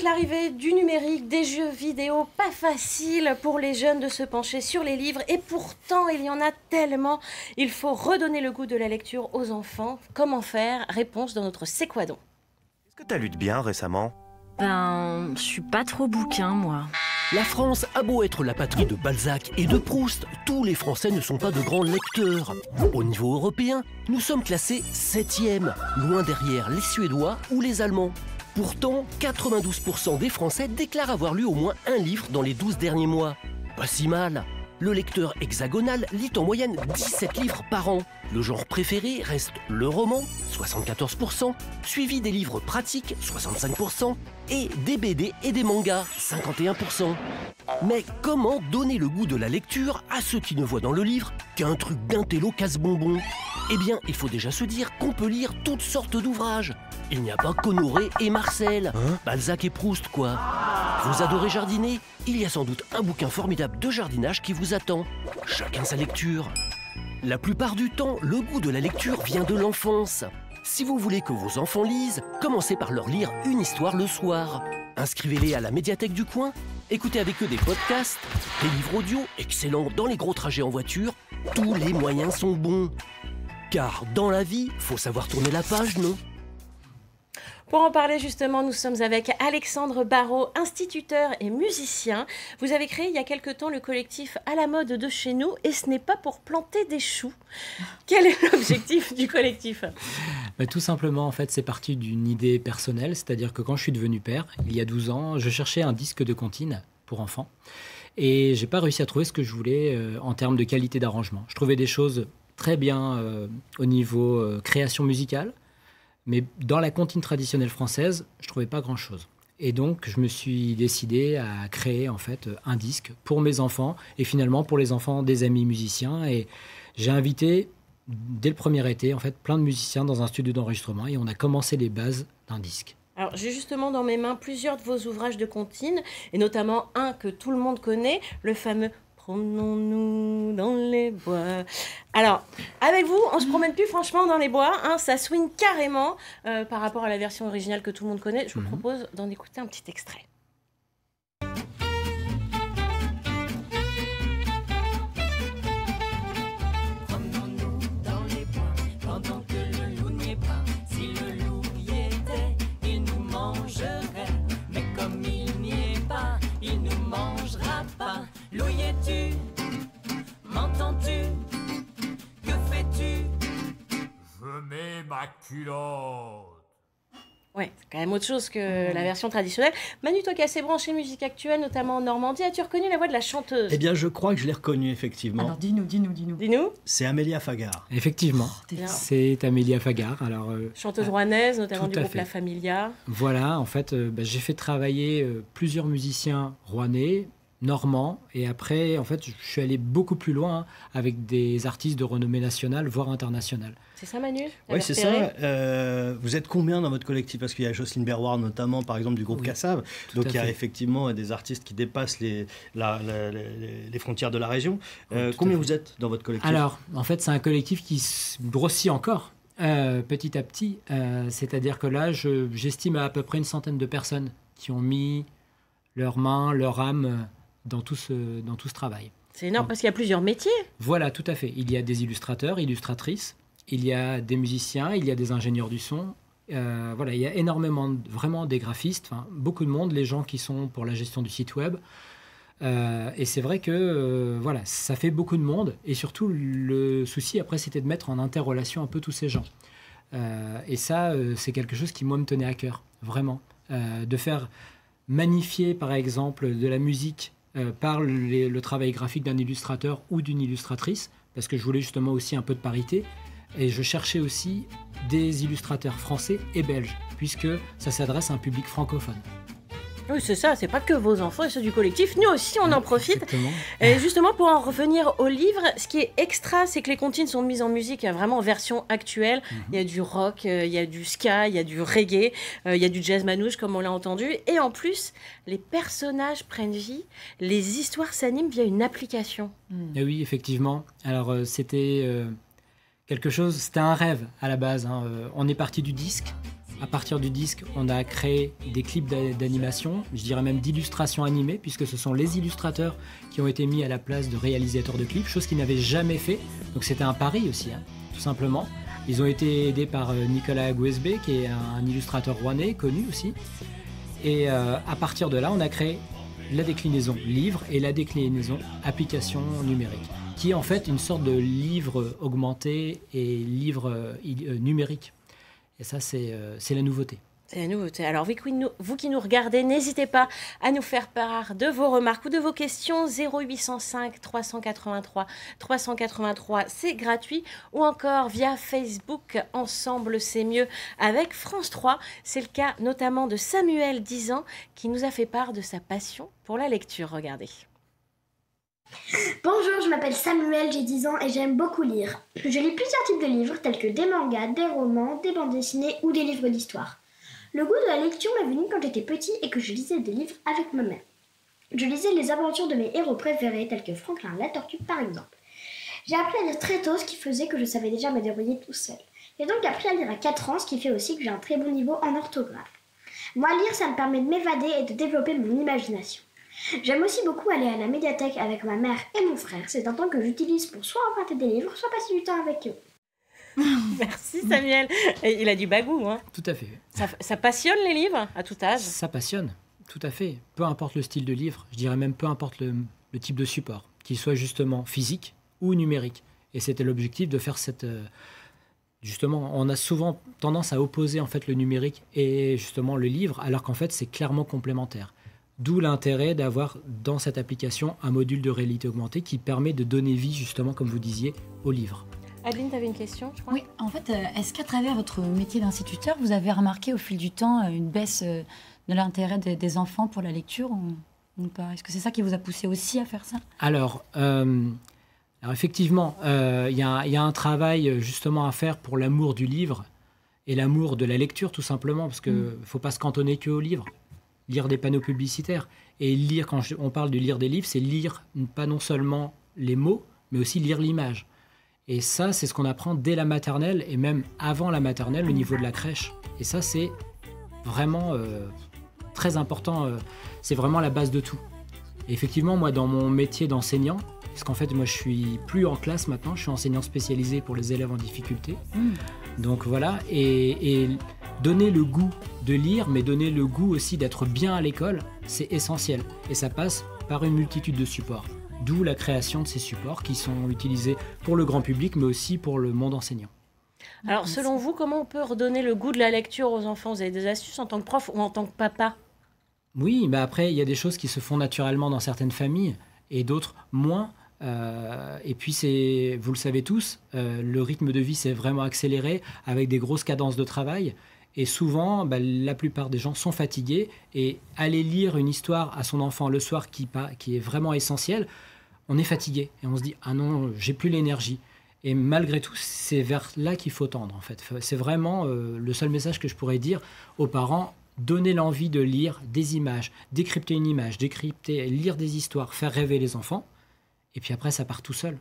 Avec l'arrivée du numérique, des jeux vidéo, pas facile pour les jeunes de se pencher sur les livres. Et pourtant, il y en a tellement. Il faut redonner le goût de la lecture aux enfants. Comment faire? Réponse dans notre C'est quoi donc? Qu'est-ce que t'as lu de bien récemment? Ben, je suis pas trop bouquin, moi. La France a beau être la patrie de Balzac et de Proust, tous les Français ne sont pas de grands lecteurs. Au niveau européen, nous sommes classés 7e, loin derrière les Suédois ou les Allemands. Pourtant, 92% des Français déclarent avoir lu au moins un livre dans les 12 derniers mois. Pas si mal. Le lecteur hexagonal lit en moyenne 17 livres par an. Le genre préféré reste le roman, 74%, suivi des livres pratiques, 65%, et des BD et des mangas, 51%. Mais comment donner le goût de la lecture à ceux qui ne voient dans le livre qu'un truc d'intello casse-bonbon? Eh bien, il faut déjà se dire qu'on peut lire toutes sortes d'ouvrages. Il n'y a pas qu'Honoré et Marcel, Balzac et Proust, quoi. Vous adorez jardiner? Il y a sans doute un bouquin formidable de jardinage qui vous attend. Chacun sa lecture. La plupart du temps, le goût de la lecture vient de l'enfance. Si vous voulez que vos enfants lisent, commencez par leur lire une histoire le soir. Inscrivez-les à la médiathèque du coin, écoutez avec eux des podcasts, des livres audio, excellents dans les gros trajets en voiture. Tous les moyens sont bons. Car dans la vie, faut savoir tourner la page, non? Pour en parler justement, nous sommes avec Alexandre Baro, instituteur et musicien. Vous avez créé il y a quelque temps le collectif À la mode de chez nous, et ce n'est pas pour planter des choux. Quel est l'objectif du collectif? Bah, tout simplement, en fait, c'est parti d'une idée personnelle, c'est-à-dire que quand je suis devenu père, il y a 12 ans, je cherchais un disque de comptine pour enfants et j'ai pas réussi à trouver ce que je voulais en termes de qualité d'arrangement. Je trouvais des choses très bien au niveau création musicale, mais dans la comptine traditionnelle française, je ne trouvais pas grand-chose. Et donc, je me suis décidé à créer en fait un disque pour mes enfants et finalement pour les enfants des amis musiciens. Et j'ai invité, dès le premier été, en fait, plein de musiciens dans un studio d'enregistrement et on a commencé les bases d'un disque. Alors, j'ai justement dans mes mains plusieurs de vos ouvrages de comptine et notamment un que tout le monde connaît, le fameux « Promenons-nous dans les bois ». Alors, avec vous, on se promène plus franchement dans les bois, hein, ça swing carrément par rapport à la version originale que tout le monde connaît. Je vous propose d'en écouter un petit extrait. Ouais, c'est quand même autre chose que la version traditionnelle. Manu, toi qui as assez branché musique actuelle, notamment en Normandie, as-tu reconnu la voix de la chanteuse? Eh bien, je crois que je l'ai reconnue, effectivement. Alors, dis-nous. C'est Amélia Fagar. Effectivement, c'est Amélia Fagar. Alors, chanteuse rouennaise, notamment du groupe La Familia. Voilà, en fait, j'ai fait travailler plusieurs musiciens rouennais, normands, et après, en fait, je suis allé beaucoup plus loin avec des artistes de renommée nationale, voire internationale. C'est ça, Manu? Oui, c'est ça. Vous êtes combien dans votre collectif? Parce qu'il y a Jocelyne Berroir, notamment, par exemple, du groupe Cassave. Donc, il y a effectivement des artistes qui dépassent les frontières de la région. Combien vous êtes dans votre collectif? Alors, en fait, c'est un collectif qui grossit encore, petit à petit. C'est-à-dire que là, j'estime à peu près une centaine de personnes qui ont mis leur main, leur âme dans tout ce travail. C'est énorme. Donc, parce qu'il y a plusieurs métiers. Voilà, tout à fait. Il y a des illustrateurs, illustratrices. Il y a des musiciens, il y a des ingénieurs du son. Voilà, il y a énormément, vraiment des graphistes, enfin, beaucoup de monde, les gens qui sont pour la gestion du site web. Et c'est vrai que voilà, ça fait beaucoup de monde. Et surtout, le souci, après, c'était de mettre en interrelation un peu tous ces gens. Et ça, c'est quelque chose qui, moi, me tenait à cœur, vraiment. De faire magnifier, par exemple, de la musique par le travail graphique d'un illustrateur ou d'une illustratrice, parce que je voulais justement aussi un peu de parité. Et je cherchais aussi des illustrateurs français et belges, puisque ça s'adresse à un public francophone. Oui, c'est ça, c'est pas que vos enfants et ceux du collectif, nous aussi on en profite. Exactement. Et justement, pour en revenir au livre, ce qui est extra, c'est que les comptines sont mises en musique vraiment en version actuelle. Il y a du rock, il y a du ska, il y a du reggae, il y a du jazz manouche, comme on l'a entendu. Et en plus, les personnages prennent vie, les histoires s'animent via une application. Et oui, effectivement. Alors, c'était... C'était un rêve à la base. On est parti du disque À partir du disque, on a créé des clips d'animation, je dirais même d'illustrations animées, puisque ce sont les illustrateurs qui ont été mis à la place de réalisateurs de clips, chose qu'ils n'avaient jamais fait. Donc c'était un pari aussi, hein, tout simplement. Ils ont été aidés par Nicolas Guesbe, qui est un illustrateur rouennais, connu aussi. Et à partir de là, on a créé la déclinaison livre et la déclinaison application numérique, qui est en fait une sorte de livre augmenté et livre numérique. Et ça, c'est la nouveauté. C'est la nouveauté. Alors, vous qui nous regardez, n'hésitez pas à nous faire part de vos remarques ou de vos questions. 0805 383 383, c'est gratuit. Ou encore via Facebook, Ensemble, c'est mieux avec France 3. C'est le cas notamment de Samuel, 10 ans, qui nous a fait part de sa passion pour la lecture. Regardez. Bonjour, je m'appelle Samuel, j'ai 10 ans et j'aime beaucoup lire. Je lis plusieurs types de livres tels que des mangas, des romans, des bandes dessinées ou des livres d'histoire. Le goût de la lecture m'est venu quand j'étais petit et que je lisais des livres avec ma mère. Je lisais les aventures de mes héros préférés tels que Franklin la Tortue par exemple. J'ai appris à lire très tôt, ce qui faisait que je savais déjà me débrouiller tout seul. J'ai donc appris à lire à 4 ans, ce qui fait aussi que j'ai un très bon niveau en orthographe. Moi, lire, ça me permet de m'évader et de développer mon imagination. J'aime aussi beaucoup aller à la médiathèque avec ma mère et mon frère. C'est un temps que j'utilise pour soit emprunter des livres, soit passer du temps avec eux. Merci Samuel. Il a du bagou, hein. Tout à fait. Ça passionne les livres à tout âge. Ça passionne, tout à fait. Peu importe le style de livre, je dirais même peu importe le type de support, qu'il soit justement physique ou numérique. Et c'était l'objectif de faire cette... Justement, on a souvent tendance à opposer en fait le numérique et justement le livre, alors qu'en fait c'est clairement complémentaire. D'où l'intérêt d'avoir dans cette application un module de réalité augmentée qui permet de donner vie, justement, comme vous disiez, au livre. Adeline, tu avais une question, je crois. Oui, en fait, est-ce qu'à travers votre métier d'instituteur, vous avez remarqué au fil du temps une baisse de l'intérêt des enfants pour la lecture ou pas? Est-ce que c'est ça qui vous a poussé aussi à faire ça? Alors effectivement, il y a un travail justement à faire pour l'amour du livre et l'amour de la lecture, tout simplement, parce qu'il ne faut pas se cantonner qu'au livre. Lire des panneaux publicitaires et lire, quand on parle de lire des livres, c'est lire pas non seulement les mots, mais aussi lire l'image. Et ça, c'est ce qu'on apprend dès la maternelle et même avant la maternelle au niveau de la crèche. Et ça, c'est vraiment très important. C'est vraiment la base de tout. Et effectivement, moi, dans mon métier d'enseignant, parce qu'en fait, moi, je suis plus en classe maintenant, je suis enseignant spécialisé pour les élèves en difficulté. Donc voilà, et donner le goût de lire, mais donner le goût aussi d'être bien à l'école, c'est essentiel. Et ça passe par une multitude de supports. D'où la création de ces supports qui sont utilisés pour le grand public, mais aussi pour le monde enseignant. Alors, selon vous, comment on peut redonner le goût de la lecture aux enfants? Vous avez des astuces en tant que prof ou en tant que papa? Oui, bah après, il y a des choses qui se font naturellement dans certaines familles et d'autres moins. Et puis, vous le savez tous, le rythme de vie s'est vraiment accéléré avec des grosses cadences de travail. Et souvent, bah, la plupart des gens sont fatigués et aller lire une histoire à son enfant le soir qui est vraiment essentielle, on est fatigué et on se dit « Ah non, j'ai plus l'énergie ». Et malgré tout, c'est vers là qu'il faut tendre en fait. C'est vraiment le seul message que je pourrais dire aux parents, donner l'envie de lire des images, décrypter une image, lire des histoires, faire rêver les enfants et puis après ça part tout seul.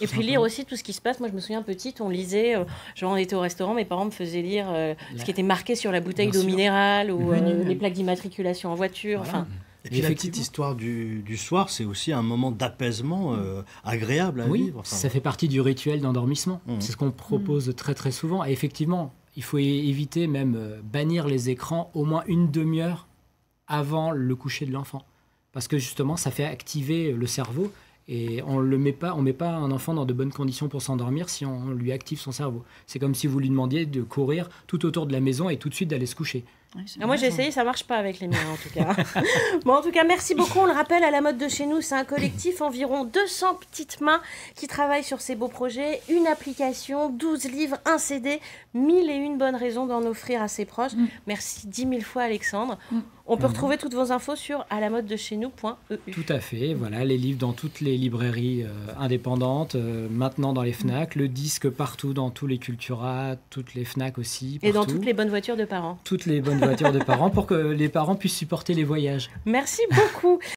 Et puis lire aussi tout ce qui se passe. Moi, je me souviens, petite, on lisait, genre on était au restaurant, mes parents me faisaient lire ce qui était marqué sur la bouteille d'eau minérale ou les plaques d'immatriculation en voiture. Voilà. Enfin. Et puis la petite histoire du soir, c'est aussi un moment d'apaisement agréable à vivre. Enfin, ça fait partie du rituel d'endormissement. C'est ce qu'on propose très souvent. Et effectivement, il faut éviter, même bannir les écrans au moins une demi-heure avant le coucher de l'enfant. Parce que justement, ça fait activer le cerveau. Et on ne met pas un enfant dans de bonnes conditions pour s'endormir si on lui active son cerveau. C'est comme si vous lui demandiez de courir tout autour de la maison et tout de suite d'aller se coucher. Oui, moi j'ai essayé, ça ne marche pas avec les miens en tout cas. Bon, en tout cas, merci beaucoup. On le rappelle, à la mode de chez nous, c'est un collectif environ 200 petites mains qui travaillent sur ces beaux projets. Une application, 12 livres, un CD, 1001 bonnes raisons d'en offrir à ses proches. Merci 10 000 fois Alexandre. On peut retrouver toutes vos infos sur àlamodedecheznous.eu. Tout à fait, voilà, les livres dans toutes les librairies indépendantes, maintenant dans les FNAC, le disque partout dans tous les Cultura, toutes les FNAC aussi. Partout. Et dans toutes les bonnes voitures de parents. Toutes les bonnes voitures de parents pour que les parents puissent supporter les voyages. Merci beaucoup.